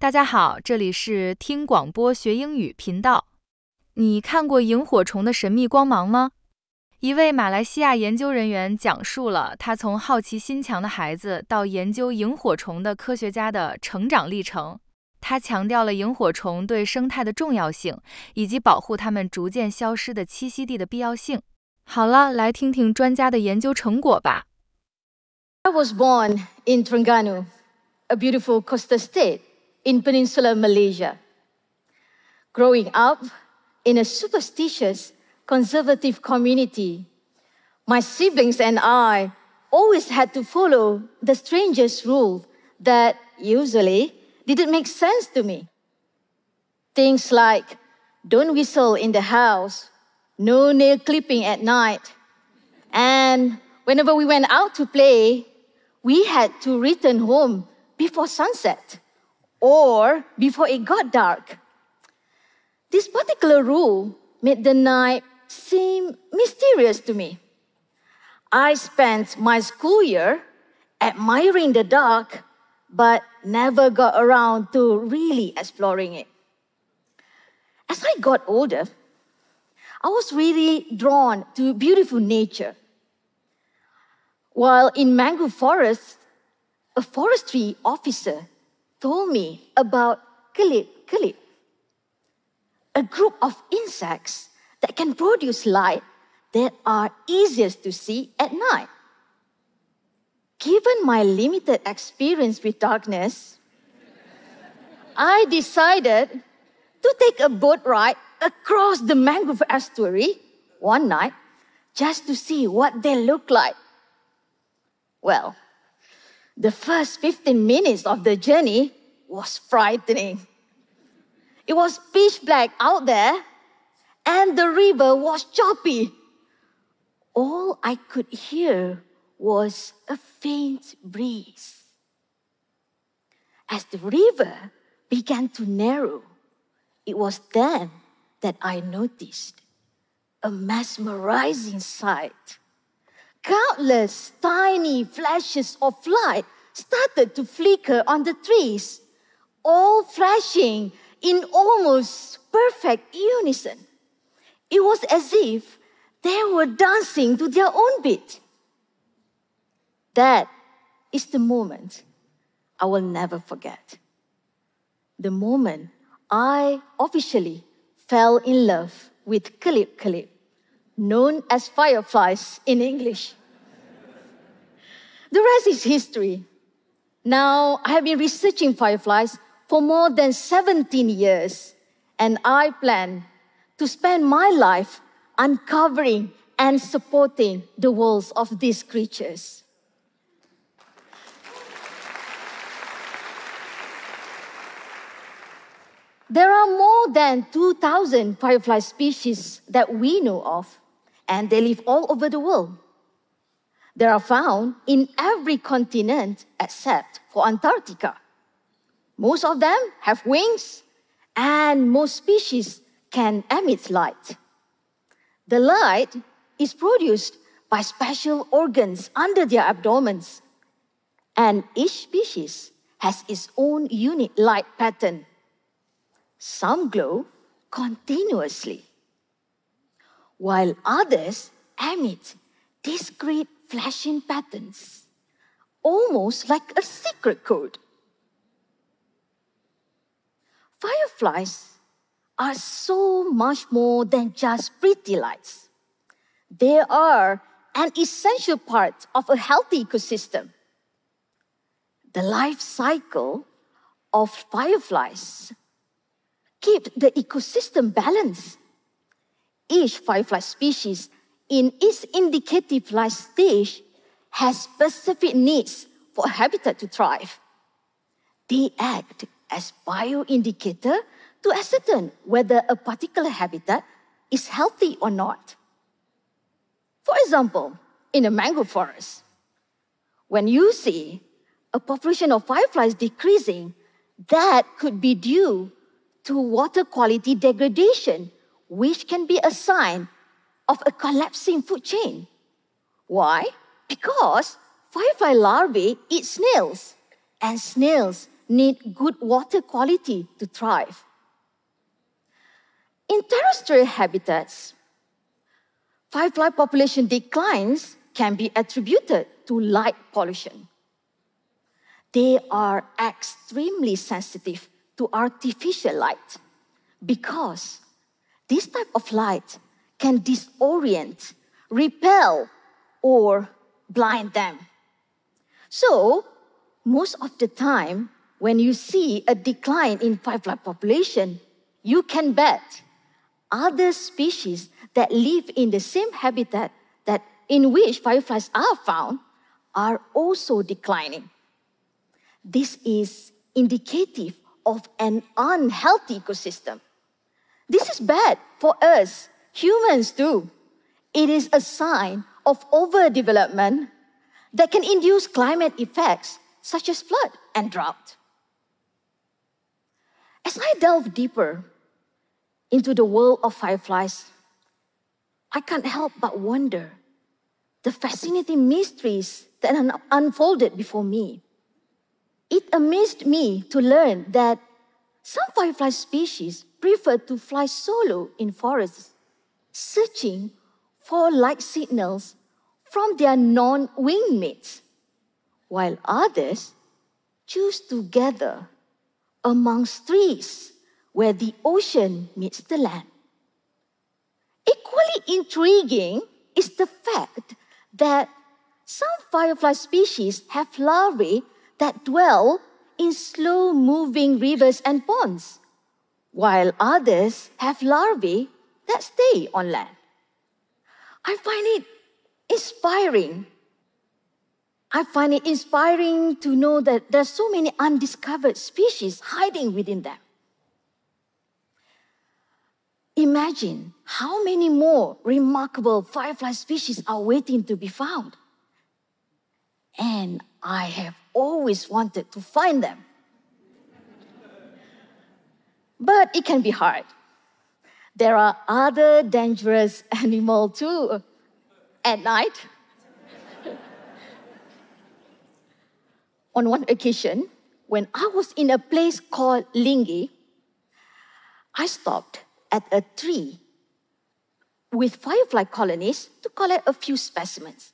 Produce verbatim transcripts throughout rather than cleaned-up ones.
大家好，这里是听广播学英语频道。你看过萤火虫的神秘光芒吗？一位马来西亚研究人员讲述了他从好奇心强的孩子到研究萤火虫的科学家的成长历程。他强调了萤火虫对生态的重要性，以及保护它们逐渐消失的栖息地的必要性。好了，来听听专家的研究成果吧。I was born in Terengganu, a beautiful coastal state in peninsular Malaysia. Growing up in a superstitious, conservative community, my siblings and I always had to follow the strangest rule that usually didn't make sense to me. Things like don't whistle in the house, no nail clipping at night, and whenever we went out to play, we had to return home before sunset or before it got dark. This particular rule made the night seem mysterious to me. I spent my school year admiring the dark, but never got around to really exploring it. As I got older, I was really drawn to beautiful nature. While in mangrove forests, a forestry officer told me about kelip-kelip, a group of insects that can produce light that are easiest to see at night. Given my limited experience with darkness, I decided to take a boat ride across the mangrove estuary one night just to see what they look like. Well, the first fifteen minutes of the journey was frightening. It was pitch black out there, and the river was choppy. All I could hear was a faint breeze. As the river began to narrow, it was then that I noticed a mesmerizing sight. Countless tiny flashes of light started to flicker on the trees, all flashing in almost perfect unison. It was as if they were dancing to their own beat. That is the moment I will never forget. The moment I officially fell in love with kelip-kelip, known as fireflies in English. The rest is history. Now, I have been researching fireflies for more than seventeen years, and I plan to spend my life uncovering and supporting the worlds of these creatures. There are more than two thousand firefly species that we know of, and they live all over the world. They are found in every continent except for Antarctica. Most of them have wings, and most species can emit light. The light is produced by special organs under their abdomens, and each species has its own unique light pattern. Some glow continuously, while others emit discrete flashing patterns, almost like a secret code. Fireflies are so much more than just pretty lights. They are an essential part of a healthy ecosystem. The life cycle of fireflies keep the ecosystem balanced. Each firefly species in its indicative life stage has specific needs for habitat to thrive. They act as bioindicator to ascertain whether a particular habitat is healthy or not. For example, in a mangrove forest, when you see a population of fireflies decreasing, that could be due to water quality degradation, which can be a sign of a collapsing food chain. Why? Because firefly larvae eat snails, and snails need good water quality to thrive. In terrestrial habitats, firefly population declines can be attributed to light pollution. They are extremely sensitive to artificial light because this type of light can disorient, repel, or blind them. So, most of the time, when you see a decline in firefly population, you can bet other species that live in the same habitat that in which fireflies are found are also declining. This is indicative of an unhealthy ecosystem. This is bad for us, humans too. It is a sign of overdevelopment that can induce climate effects such as flood and drought. As I delve deeper into the world of fireflies, I can't help but wonder the fascinating mysteries that unfolded before me. It amazed me to learn that some firefly species prefer to fly solo in forests, searching for light signals from their non-winged mates, while others choose to gather amongst trees where the ocean meets the land. Equally intriguing is the fact that some firefly species have larvae that dwell in slow-moving rivers and ponds, while others have larvae that stay on land. I find it inspiring. I find it inspiring to know that there are so many undiscovered species hiding within them. Imagine how many more remarkable firefly species are waiting to be found. And I have always wanted to find them. But it can be hard. There are other dangerous animals too, at night. On one occasion, when I was in a place called Lingi, I stopped at a tree with firefly colonies to collect a few specimens.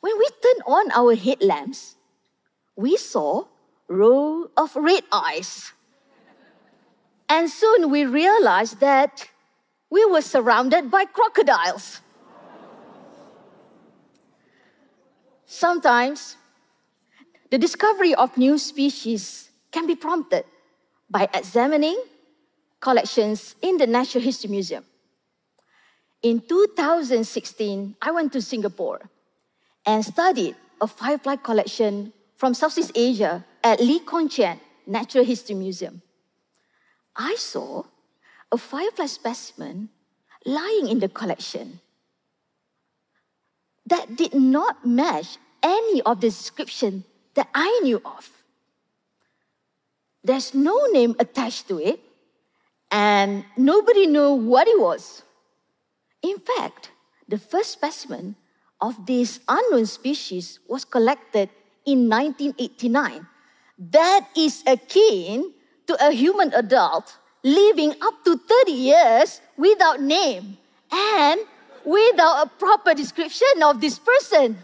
When we turned on our headlamps, we saw a row of red eyes. And soon we realized that we were surrounded by crocodiles. Sometimes, the discovery of new species can be prompted by examining collections in the Natural History Museum. In two thousand sixteen, I went to Singapore and studied a firefly collection from Southeast Asia at Lee Kong Chian Natural History Museum. I saw a firefly specimen lying in the collection that did not match any of the description that I knew of. There's no name attached to it, and nobody knew what it was. In fact, the first specimen of this unknown species was collected in nineteen eighty-nine. That is akin to a human adult living up to thirty years without name and without a proper description of this person.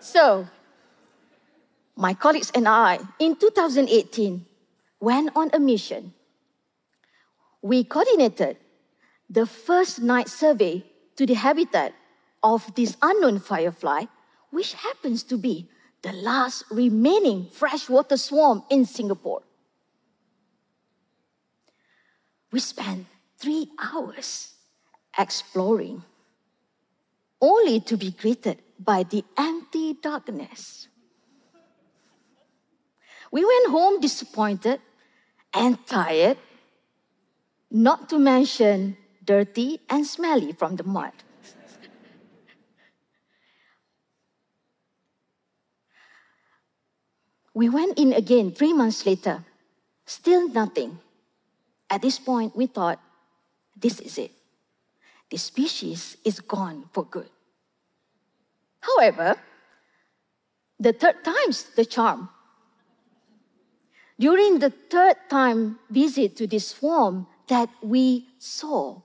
So, my colleagues and I, in two thousand eighteen, went on a mission. We coordinated the first night survey to the habitat of this unknown firefly, which happens to be the last remaining freshwater swarm in Singapore. We spent three hours exploring, only to be greeted by the empty darkness. We went home disappointed and tired, not to mention dirty and smelly from the mud. We went in again three months later, still nothing. At this point, we thought, this is it. The species is gone for good. However, the third time's the charm. During the third time visit to this farm that we saw,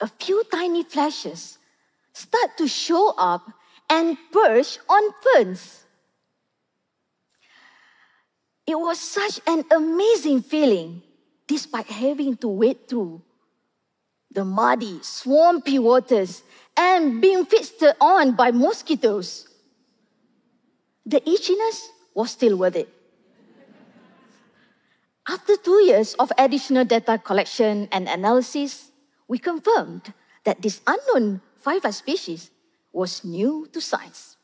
a few tiny flashes start to show up and perch on ferns. It was such an amazing feeling, despite having to wade through the muddy, swampy waters and being feasted on by mosquitoes. The itchiness was still worth it. After two years of additional data collection and analysis, we confirmed that this unknown firefly species was new to science.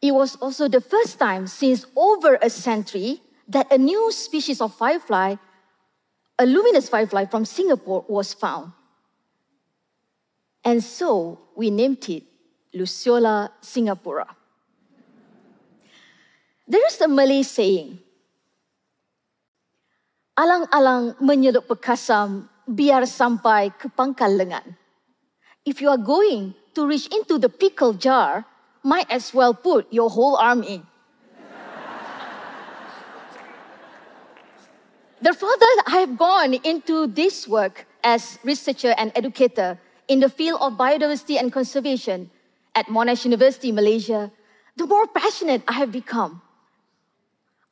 It was also the first time since over a century that a new species of firefly, a luminous firefly from Singapore, was found. And so we named it Luciola Singapura. There is a Malay saying, alang-alang menyelup pekasam biar sampai ke pangkal lengan. If you are going to reach into the pickle jar, might as well put your whole arm in. The further I have gone into this work as researcher and educator in the field of biodiversity and conservation at Monash University, Malaysia, the more passionate I have become.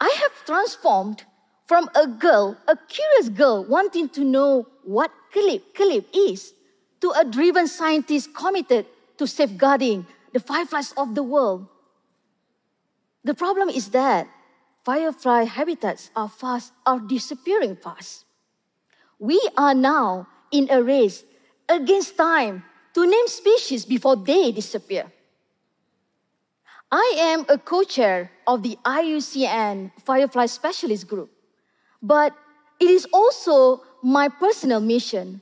I have transformed from a girl, a curious girl wanting to know what kelip-kelip is, to a driven scientist committed to safeguarding the fireflies of the world. The problem is that firefly habitats are fast, are disappearing fast. We are now in a race against time to name species before they disappear. I am a co-chair of the I U C N Firefly Specialist Group, but it is also my personal mission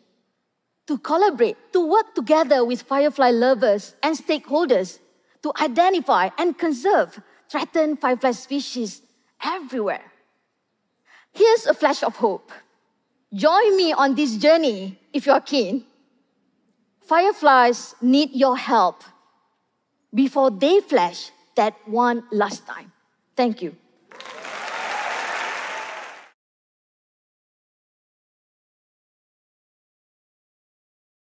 to collaborate, to work together with firefly lovers and stakeholders to identify and conserve threatened firefly species everywhere. Here's a flash of hope. Join me on this journey if you are keen. Fireflies need your help before they flash that one last time. Thank you.